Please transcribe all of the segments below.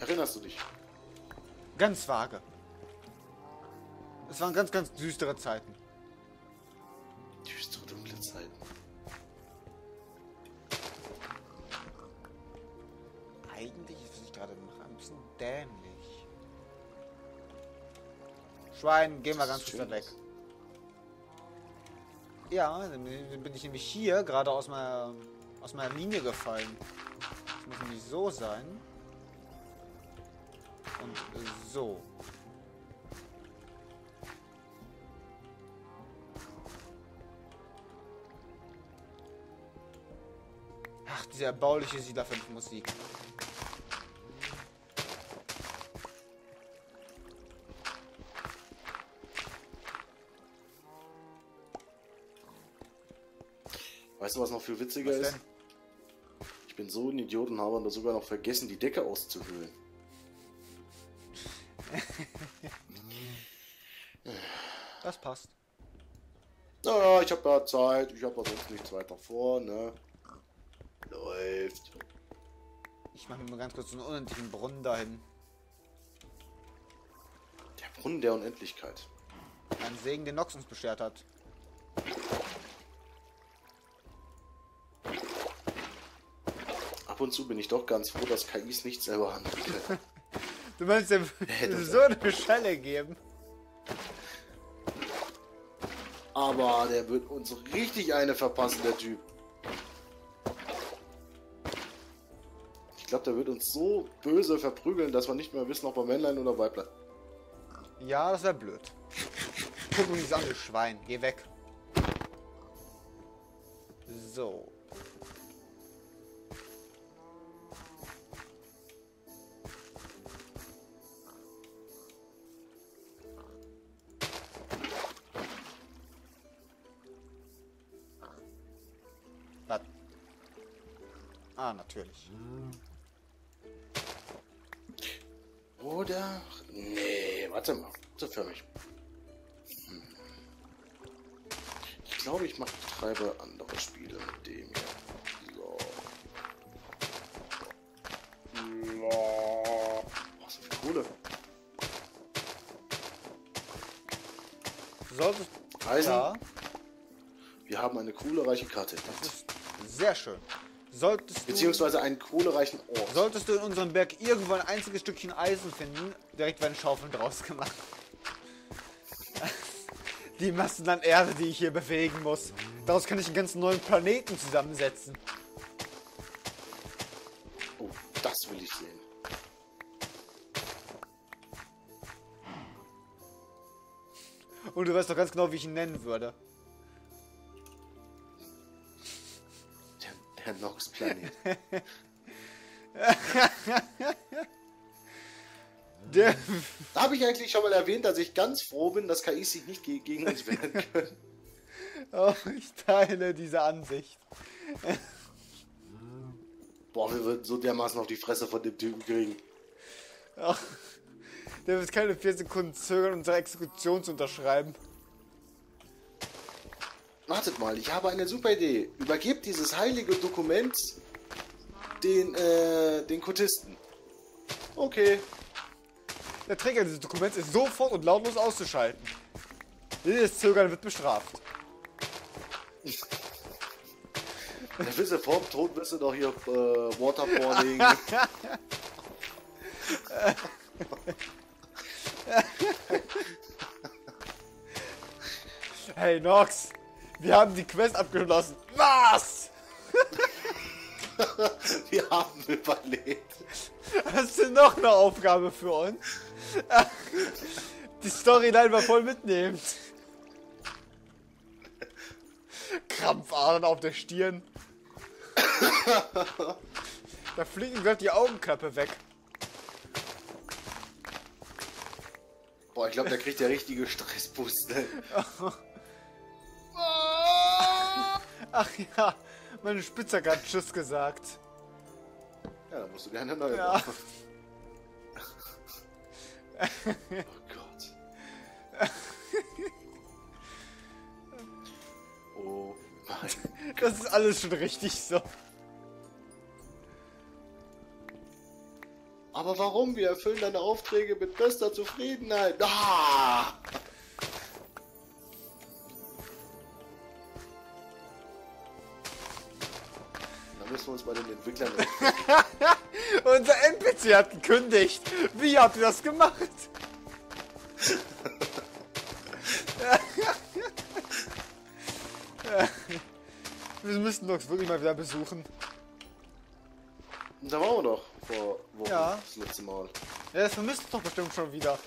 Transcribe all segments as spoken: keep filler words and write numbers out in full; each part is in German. Erinnerst du dich? Ganz vage. Es waren ganz, ganz düstere Zeiten. Düstere, dunkle Zeiten. Eigentlich ist, was ich gerade mache, ein bisschen dämlich. Schwein, gehen wir ganz kurz weg. Ja, dann bin ich nämlich hier gerade aus meiner, aus meiner Linie gefallen. Das muss nämlich so sein. Und so. Ach, diese erbauliche Siedler fünf Musik. Weißt du, was noch viel witziger ist? Ich bin so ein Idiot und habe sogar noch vergessen, die Decke auszuhöhlen. Das passt. Naja, ich habe ja Zeit. Ich habe ja sonst nichts weiter vor, ne? Läuft. Ich mache mir mal ganz kurz einen unendlichen Brunnen dahin. Der Brunnen der Unendlichkeit. Ein Segen, den Nox uns beschert hat. Ab und zu bin ich doch ganz froh, dass K Is nicht selber handeln. Du meinst, dem so eine Schelle geben? Aber der wird uns richtig eine verpassen, der Typ. Ich glaube, der wird uns so böse verprügeln, dass wir nicht mehr wissen, ob er Männlein oder Weiblein. Ja, das wäre blöd. Guck mal, dieses andere Schwein. Geh weg. So. Ah, natürlich. Oder... Nee, warte mal. So für mich. Hm. Ich glaube, ich mache treibe andere Spiele mit dem hier. So. Oh, so viel Kohle. Solltest du... Eisen? Ja. Wir haben eine coole, reiche Karte. Das ist sehr schön. Solltest Beziehungsweise du, einen kohlereichen Ort. Solltest du in unserem Berg irgendwo ein einziges Stückchen Eisen finden, direkt werden Schaufeln draus gemacht. Die Massen an Erde, die ich hier bewegen muss. Daraus kann ich einen ganzen neuen Planeten zusammensetzen. Oh, das will ich sehen. Und du weißt doch ganz genau, wie ich ihn nennen würde. Nox-Planet. Da habe ich eigentlich schon mal erwähnt, dass ich ganz froh bin, dass K Is sich nicht ge gegen uns wehren können. Oh, ich teile diese Ansicht. Boah, wir würden so dermaßen auf die Fresse von dem Typen kriegen. Oh, der wird keine vier Sekunden zögern, unsere Exekution zu unterschreiben. Wartet mal, ich habe eine super Idee. Übergebt dieses heilige Dokument den, äh, den Kultisten. Okay. Der Träger dieses Dokuments ist sofort und lautlos auszuschalten. Jedes Zögern wird bestraft. Der Wisse vorm Tod wirst du doch hier äh, Waterboarding. Hey Nox! Wir haben die Quest abgeschlossen. Was? Wir haben überlebt. Hast du noch eine Aufgabe für uns? Die Storyline war voll mitnehmend. Krampfadern auf der Stirn. Da fliegen gerade die Augenklappe weg. Boah, ich glaube, da kriegt der richtige Stressboost. Ne? Ach ja, meine Spitze hat gerade Tschüss gesagt. Ja, da musst du gerne neu ja. machen. Oh Gott. Oh mein Gott. Das ist alles schon richtig so. Aber warum? Wir erfüllen deine Aufträge mit bester Zufriedenheit. Ah! Da müssen wir uns bei den Entwicklern... Unser N P C hat gekündigt. Wie habt ihr das gemacht? Wir müssen uns wirklich mal wieder besuchen. Da waren wir doch vor Wochen, ja. Das letzte Mal. Ja, das vermisst doch bestimmt schon wieder.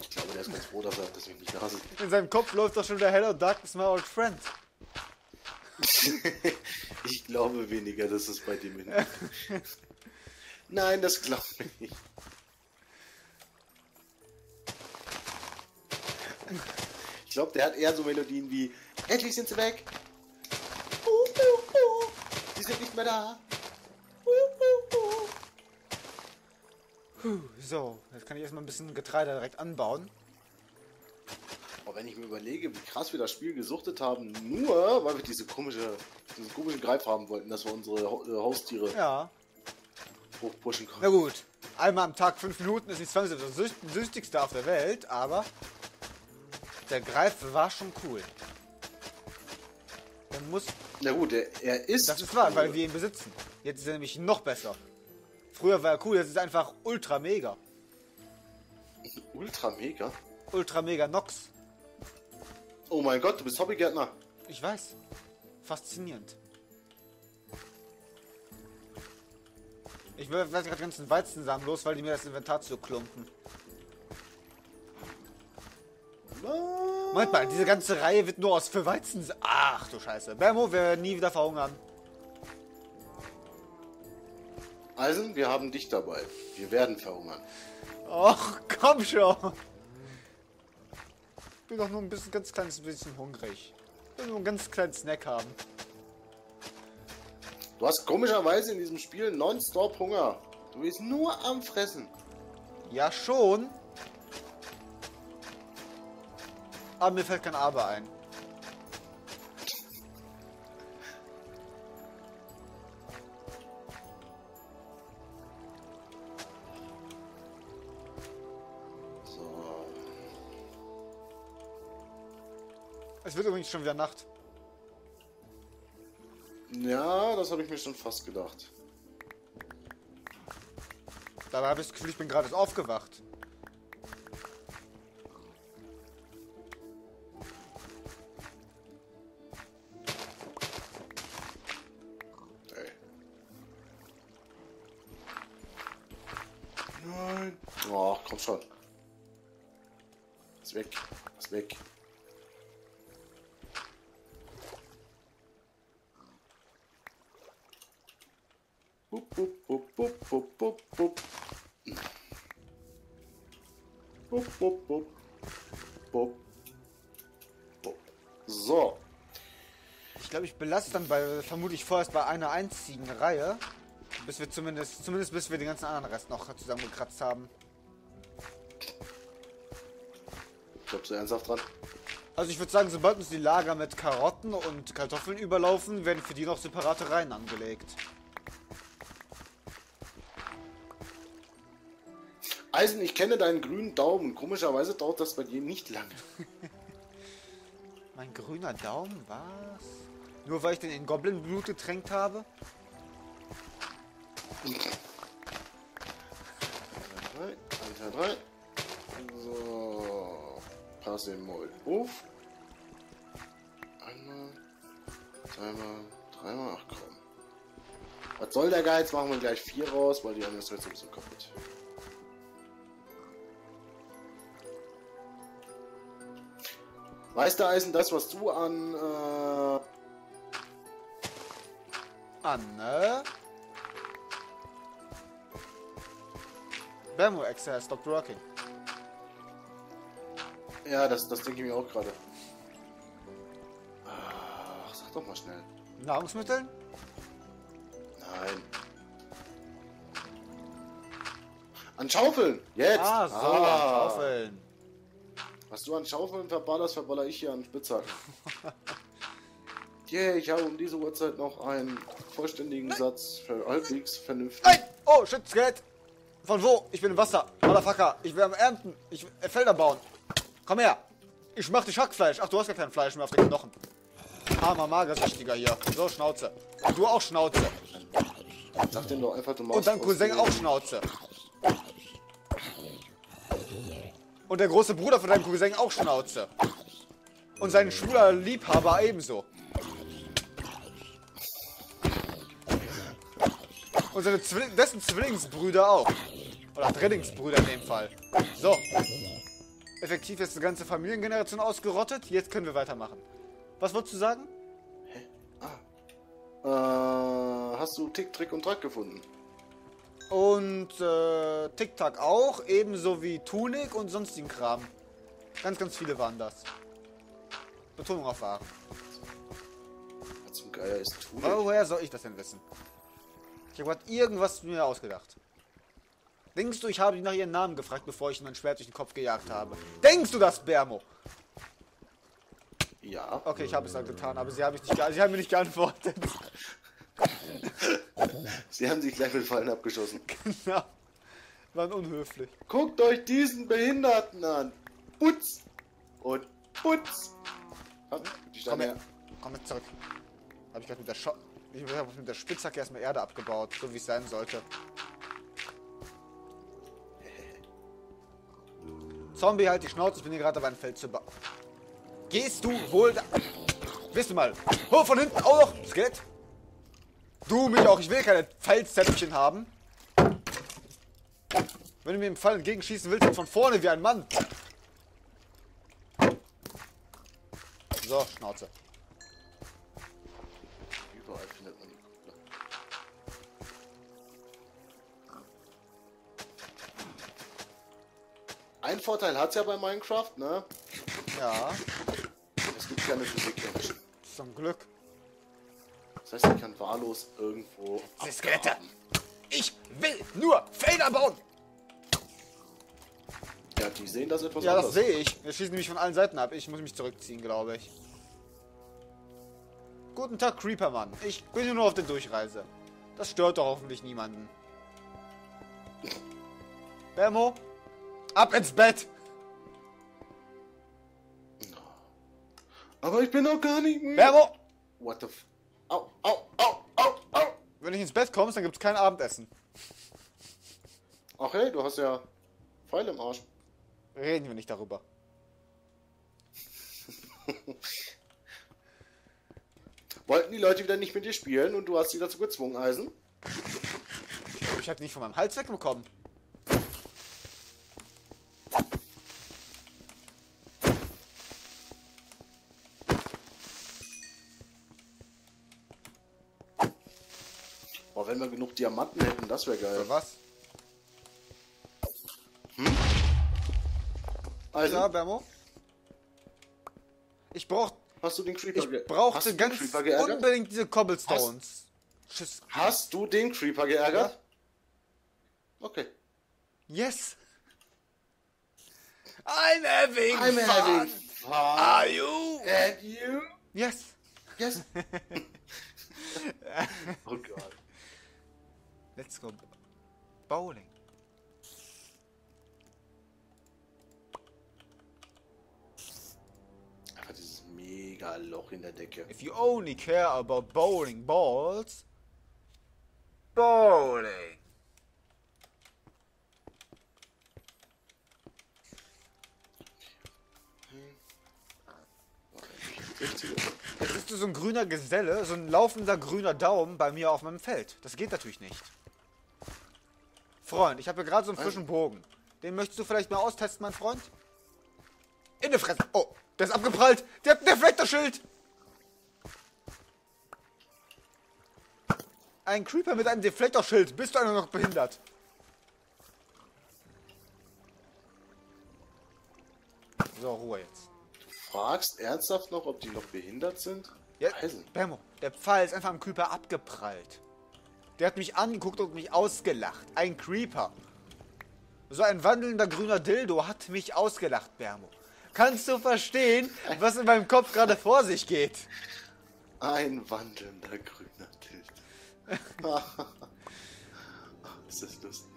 Ich glaube, der ist ganz froh, dass er deswegen nicht da ist. In seinem Kopf läuft doch schon der Hello Darkness, my old friend. Ich glaube weniger, dass es bei dem hin. Nein, das glaube ich nicht. Ich glaube, der hat eher so Melodien wie endlich sind sie weg. Sie sind nicht mehr da. So, jetzt kann ich erstmal ein bisschen Getreide direkt anbauen. Aber wenn ich mir überlege, wie krass wir das Spiel gesuchtet haben, nur weil wir diese komische, diesen komischen Greif haben wollten, dass wir unsere Haustiere ja. hochpushen können. Na gut, einmal am Tag fünf Minuten ist nicht zwanzig das süchtigste auf der Welt, aber der Greif war schon cool. Man muss... Na gut, er, er ist... Das ist wahr, weil wir ihn besitzen. Jetzt ist er nämlich noch besser. Früher war er cool, jetzt ist er einfach ultra mega. Ultra mega? Ultra mega Nox. Oh mein Gott, du bist Hobbygärtner. Ich weiß. Faszinierend. Ich werfe gerade ganzen Weizensamen los, weil die mir das Inventar zu klumpen. Moment mal, diese ganze Reihe wird nur aus für Weizensamen. Ach du Scheiße. BärMo, wir werden nie wieder verhungern. Also, wir haben dich dabei. Wir werden verhungern. Och, komm schon. Ich bin doch nur ein bisschen, ganz kleines bisschen hungrig. Ich will nur einen ganz kleinen Snack haben. Du hast komischerweise in diesem Spiel nonstop Hunger. Du bist nur am Fressen. Ja, schon. Aber mir fällt kein Aber ein. Es wird übrigens schon wieder Nacht. Ja, das habe ich mir schon fast gedacht. Dabei habe ich das Gefühl, ich bin gerade aufgewacht. Hey. Nein. Oh, komm schon. Ist weg. Ist weg. Bup, bup, bup, bup, bup, bup. Bup, bup, bup, bup, bup. So. Ich glaube, ich belasse dann bei, vermutlich vorerst bei einer einzigen Reihe. Bis wir zumindest, zumindest bis wir den ganzen anderen Rest noch zusammengekratzt haben. Glaubst du ernsthaft dran? Also ich würde sagen, sobald uns die Lager mit Karotten und Kartoffeln überlaufen, werden für die noch separate Reihen angelegt. Eisen, ich kenne deinen grünen Daumen. Komischerweise dauert das bei dir nicht lange. Mein grüner Daumen? Was? Nur weil ich den in Goblin-Blut getränkt habe? eins, zwei, drei. So. Passe mal auf. Einmal. Zweimal. Dreimal. Ach komm. Was soll der Geiz? Machen wir gleich vier raus, weil die anderen ist jetzt ein bisschen kaputt. Weißt du, Eisen, das, was du an... Äh Anne? BärMo Excel stopped working. Ja, das, das denke ich mir auch gerade. Ach, sag doch mal schnell. Nahrungsmittel? Nein. An Schaufeln! Jetzt! Ah, so, ah. An Schaufeln. Was du an Schaufeln verballerst, verballer ich hier an Spitzhacken. Yeah, ich habe um diese Uhrzeit noch einen vollständigen Nein. Satz für halbwegs vernünftig. Nein! Oh, shit, Skelett! Von wo? Ich bin im Wasser. Motherfucker, ich will am Ernten. Ich will Felder bauen. Komm her. Ich mach dich Hackfleisch. Ach, du hast gar kein Fleisch mehr auf den Knochen. Armer Magersüchtiger hier. So, Schnauze. Und du auch Schnauze. Sag den doch einfach, du Maus. Und dein Cousin auch Schnauze. Und der große Bruder von deinem Cousin auch Schnauze. Und sein schwuler Liebhaber ebenso. Und seine Zwilling, dessen Zwillingsbrüder auch. Oder Drillingsbrüder in dem Fall. So. Effektiv ist die ganze Familiengeneration ausgerottet. Jetzt können wir weitermachen. Was wolltest du sagen? Hä? Ah. Äh, hast du Tick, Trick und Track gefunden? Und äh, Tick-Tack auch. Ebenso wie Tunik und sonstigen Kram. Ganz, ganz viele waren das. Betonung auf A. Zum Geier ist Tunik. Aber woher soll ich das denn wissen? Ich habe gerade irgendwas mir ausgedacht. Denkst du, ich habe dich nach ihren Namen gefragt, bevor ich ihnen ein Schwert durch den Kopf gejagt habe? Denkst du das, BärMo? Ja. Okay, ich habe es halt getan, aber sie haben, mich nicht ge sie haben mir nicht geantwortet. Sie haben sich gleich mit Fallen abgeschossen. Genau. Waren unhöflich. Guckt euch diesen Behinderten an. Putz. Und Putz. Die Komm her. Komm jetzt zurück. Habe ich gerade mit der Schock... Ich habe mit der Spitzhacke erstmal Erde abgebaut, so wie es sein sollte. Zombie, halt die Schnauze, ich bin hier gerade dabei, ein Feld zu bauen. Gehst du wohl da... Wisst du mal. Oh, von hinten auch noch. Skelett. Du, mich auch. Ich will keine Felszäpfchen haben. Wenn du mir im Fall entgegenschießen willst, dann von vorne wie ein Mann. So, Schnauze. Ein Vorteil hat es ja bei Minecraft, ne? Ja. Es gibt keine Physik. Zum Glück. Das heißt, ich kann wahllos irgendwo. Skelette! Ich will nur Felder bauen! Ja, die sehen das etwas anders. Ja, das sehe ich. Wir schießen nämlich von allen Seiten ab. Ich muss mich zurückziehen, glaube ich. Guten Tag, Creepermann. Ich bin nur auf der Durchreise. Das stört doch hoffentlich niemanden. BärMo? Ab ins Bett! Aber ich bin doch gar nicht... BärMo! What the f... Au, au, au, au, au! Wenn ich ins Bett komme, dann gibt's kein Abendessen. Ach hey, du hast ja... Pfeile im Arsch. Reden wir nicht darüber. Wollten die Leute wieder nicht mit dir spielen und du hast sie dazu gezwungen, Eisen? Ich hab die nicht von meinem Hals wegbekommen. Boah, wenn wir genug Diamanten hätten, das wäre geil. Für was? Hm? Also, ja, BärMo? Ich brauch... Hast du den Creeper geärgert? Ich brauchte ganz unbedingt diese Cobblestones. Hast, hast du den Creeper geärgert? Ja. Okay. Yes! I'm having I'm fun! Having fun. Are you? And you? Yes! Yes! Oh Gott. Let's go bowling. Einfach dieses mega Loch in der Decke. If you only care about bowling balls, bowling. Jetzt bist du so ein grüner Geselle, so ein laufender grüner Daumen bei mir auf meinem Feld. Das geht natürlich nicht. Freund, ich habe hier gerade so einen frischen Bogen. Den möchtest du vielleicht mal austesten, mein Freund? In die Fresse! Oh, der ist abgeprallt! Der hat ein Deflektorschild! Ein Creeper mit einem Deflektorschild. Bist du einer noch behindert? So, Ruhe jetzt. Du fragst ernsthaft noch, ob die noch behindert sind? Ja, BärMo, der Pfeil ist einfach am Creeper abgeprallt. Der hat mich angeguckt und mich ausgelacht. Ein Creeper. So ein wandelnder grüner Dildo hat mich ausgelacht, BärMo. Kannst du verstehen, was in meinem Kopf gerade vor sich geht? Ein wandelnder grüner Tilt. Ist das lustig.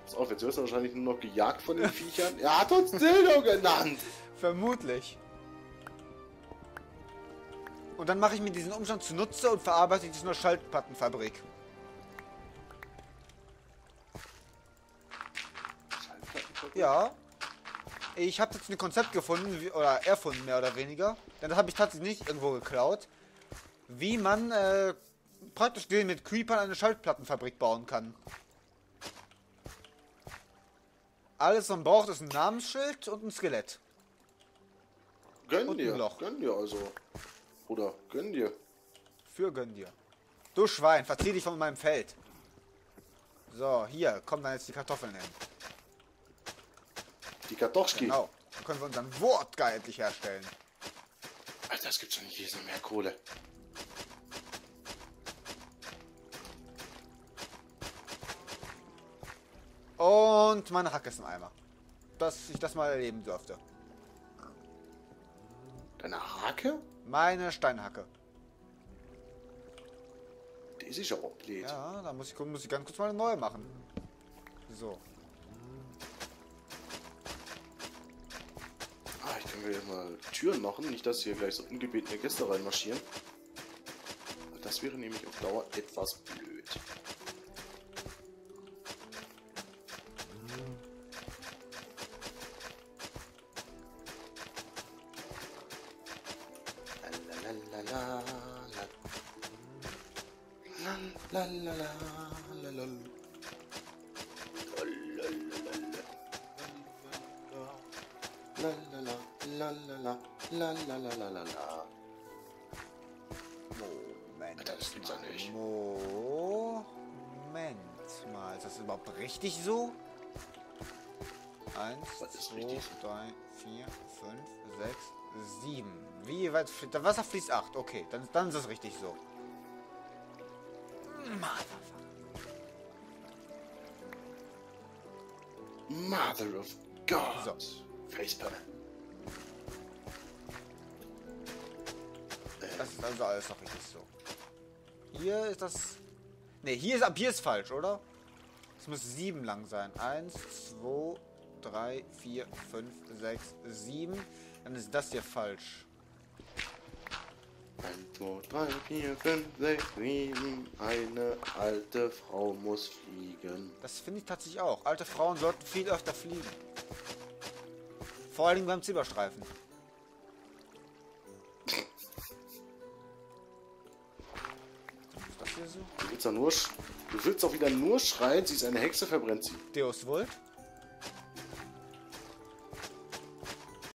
Pass auf, jetzt wirst du wahrscheinlich nur noch gejagt von den Viechern. Er hat uns Dildo genannt! Vermutlich. Und dann mache ich mir diesen Umstand zunutze und verarbeite dies in einer Schaltplattenfabrik. Schaltplattenfabrik? Ja. Ich habe jetzt ein Konzept gefunden, wie, oder erfunden mehr oder weniger. Denn das habe ich tatsächlich nicht irgendwo geklaut. Wie man äh, praktisch den mit Creepern eine Schaltplattenfabrik bauen kann. Alles, was man braucht, ist ein Namensschild und ein Skelett. Gönn und dir, ein Loch. Gönn dir also. Oder gönn dir. Für gönn dir. Du Schwein, verzieh dich von meinem Feld. So, hier kommen dann jetzt die Kartoffeln hin. Die Kartoschki. Genau. Dann können wir unseren Wodka endlich herstellen. Alter, es gibt schon nicht mehr Kohle. Und meine Hacke ist im Eimer. Dass ich das mal erleben durfte. Deine Hacke? Meine Steinhacke. Die ist ja auch blöd. Ja, da muss ich, muss ich ganz kurz mal eine neue machen. So. Ah, ich kann mir hier mal Türen machen, nicht dass hier gleich so ungebetene Gäste reinmarschieren. Das wäre nämlich auf Dauer etwas blöd. La la la la la. La la la la la la la la la la la. Moment, das gibt's ja nicht. Moment mal, ist das überhaupt richtig so? Eins, zwei, drei, vier, fünf, sechs, sieben. Wie weit fließt das Wasser? Fließt acht. Okay, dann dann ist das richtig so. Mother of God! So. Facepalm. Das ist also alles noch richtig so. Hier ist das... Ne, hier ist, ab hier ist falsch, oder? Es muss sieben lang sein. eins, zwei, drei, vier, fünf, sechs, sieben. Dann ist das hier falsch. eins, zwei, drei, vier, fünf, sechs, sieben. Eine alte Frau muss fliegen. Das finde ich tatsächlich auch. Alte Frauen sollten viel öfter fliegen. Vor allem beim Zebrastreifen. Ist das hier so? Du willst, ja nur, du willst auch wieder nur schreien, sie ist eine Hexe, verbrennt sie. Deus Vult?